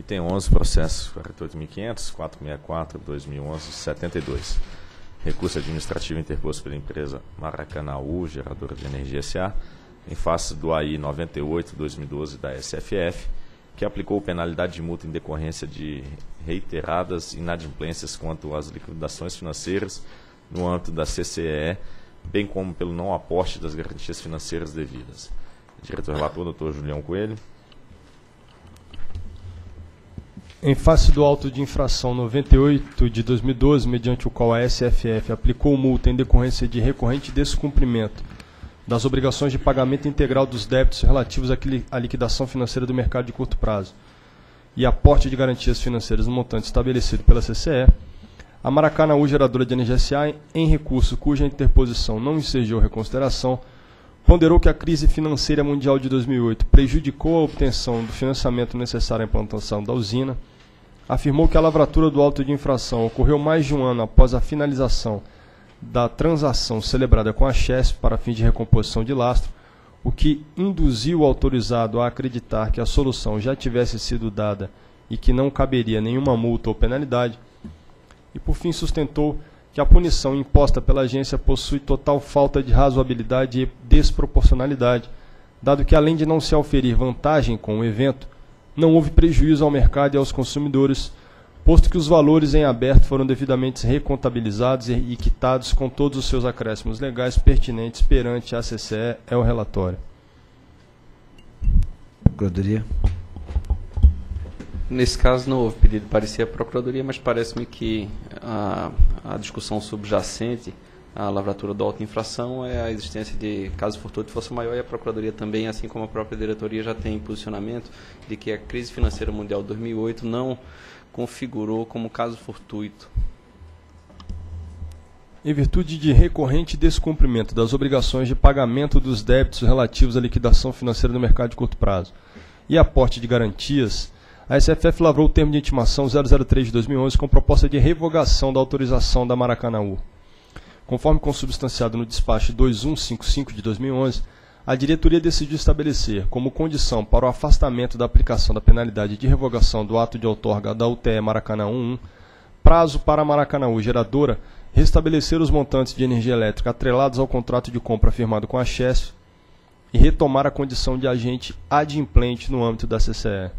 E tem 11 processos, 48.500, 464, 2011, 72. Recurso administrativo interposto pela empresa Maracanaú Geradora de Energia S.A., em face do AI 98/2012 da SFF, que aplicou penalidade de multa em decorrência de reiteradas inadimplências quanto às liquidações financeiras no âmbito da CCEE, bem como pelo não aporte das garantias financeiras devidas. Diretor relator, doutor Julião Coelho. Em face do auto de infração 98/2012, mediante o qual a SFF aplicou multa em decorrência de recorrente descumprimento das obrigações de pagamento integral dos débitos relativos à liquidação financeira do mercado de curto prazo e aporte de garantias financeiras no montante estabelecido pela CCE, a Maracanaú Geradora de Energia S.A., em recurso cuja interposição não ensejou reconsideração, ponderou que a crise financeira mundial de 2008 prejudicou a obtenção do financiamento necessário à implantação da usina, afirmou que a lavratura do auto de infração ocorreu mais de um ano após a finalização da transação celebrada com a CHESP para fins de recomposição de lastro, o que induziu o autorizado a acreditar que a solução já tivesse sido dada e que não caberia nenhuma multa ou penalidade, e por fim sustentou que a punição imposta pela agência possui total falta de razoabilidade e desproporcionalidade, dado que, além de não se auferir vantagem com o evento, não houve prejuízo ao mercado e aos consumidores, posto que os valores em aberto foram devidamente recontabilizados e quitados com todos os seus acréscimos legais pertinentes perante a CCE. É o relatório. Procuradoria. Nesse caso não houve pedido de parecer à Procuradoria, mas parece-me que a discussão subjacente à lavratura do auto de infração é a existência de caso fortuito de força maior, e a Procuradoria também, assim como a própria diretoria, já tem posicionamento de que a crise financeira mundial de 2008 não configurou como caso fortuito. Em virtude de recorrente descumprimento das obrigações de pagamento dos débitos relativos à liquidação financeira do mercado de curto prazo e aporte de garantias, a SFF lavrou o termo de intimação 003/2011 com proposta de revogação da autorização da Maracanaú. Conforme consubstanciado no despacho 2155/2011, a diretoria decidiu estabelecer como condição para o afastamento da aplicação da penalidade de revogação do ato de outorga da UTE Maracanaú I, prazo para a Maracanaú Geradora restabelecer os montantes de energia elétrica atrelados ao contrato de compra firmado com a CHESP e retomar a condição de agente adimplente no âmbito da CCE.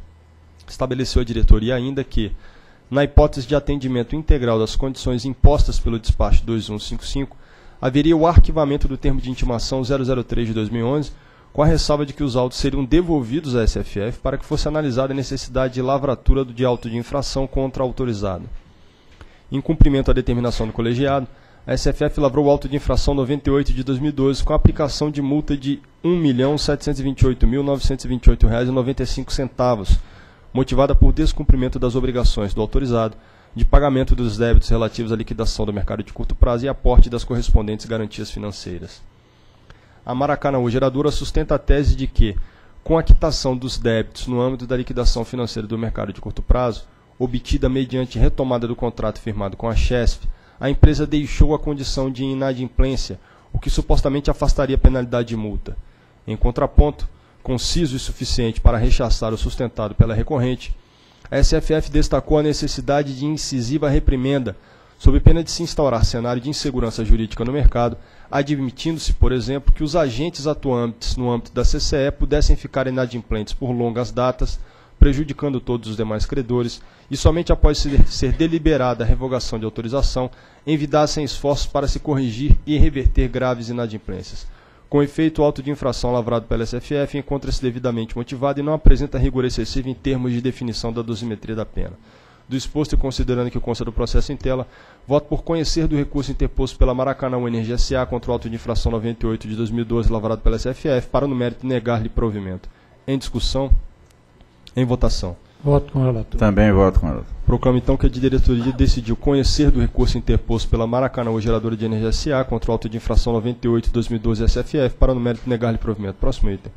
Estabeleceu a diretoria ainda que, na hipótese de atendimento integral das condições impostas pelo despacho 2155, haveria o arquivamento do termo de intimação 003/2011, com a ressalva de que os autos seriam devolvidos à SFF para que fosse analisada a necessidade de lavratura de auto de infração contra autorizado. Em cumprimento à determinação do colegiado, a SFF lavrou o auto de infração 98/2012 com a aplicação de multa de R$ 1.728.928,95, motivada por descumprimento das obrigações do autorizado de pagamento dos débitos relativos à liquidação do mercado de curto prazo e aporte das correspondentes garantias financeiras. A Maracanaú Geradora sustenta a tese de que, com a quitação dos débitos no âmbito da liquidação financeira do mercado de curto prazo, obtida mediante retomada do contrato firmado com a CHESP, a empresa deixou a condição de inadimplência, o que supostamente afastaria a penalidade de multa. Em contraponto, conciso e suficiente para rechaçar o sustentado pela recorrente, a SFF destacou a necessidade de incisiva reprimenda, sob pena de se instaurar cenário de insegurança jurídica no mercado, admitindo-se, por exemplo, que os agentes atuantes no âmbito da CCE pudessem ficar inadimplentes por longas datas, prejudicando todos os demais credores, e somente após ser deliberada a revogação de autorização, envidassem esforços para se corrigir e reverter graves inadimplências. Com efeito, o auto de infração lavrado pela SFF encontra-se devidamente motivado e não apresenta rigor excessivo em termos de definição da dosimetria da pena. Do exposto e considerando que consta do processo em tela, voto por conhecer do recurso interposto pela Maracanaú Energia S.A. contra o auto de infração 98/2012 lavrado pela SFF, para no mérito negar-lhe provimento. Em discussão, em votação. Voto com o relator. Também voto com o relator. Proclamo, então, que a diretoria decidiu conhecer do recurso interposto pela Maracanaú Geradora de Energia S.A. contra o auto de infração 98/2012 SFF, para no mérito negar-lhe provimento. Próximo item.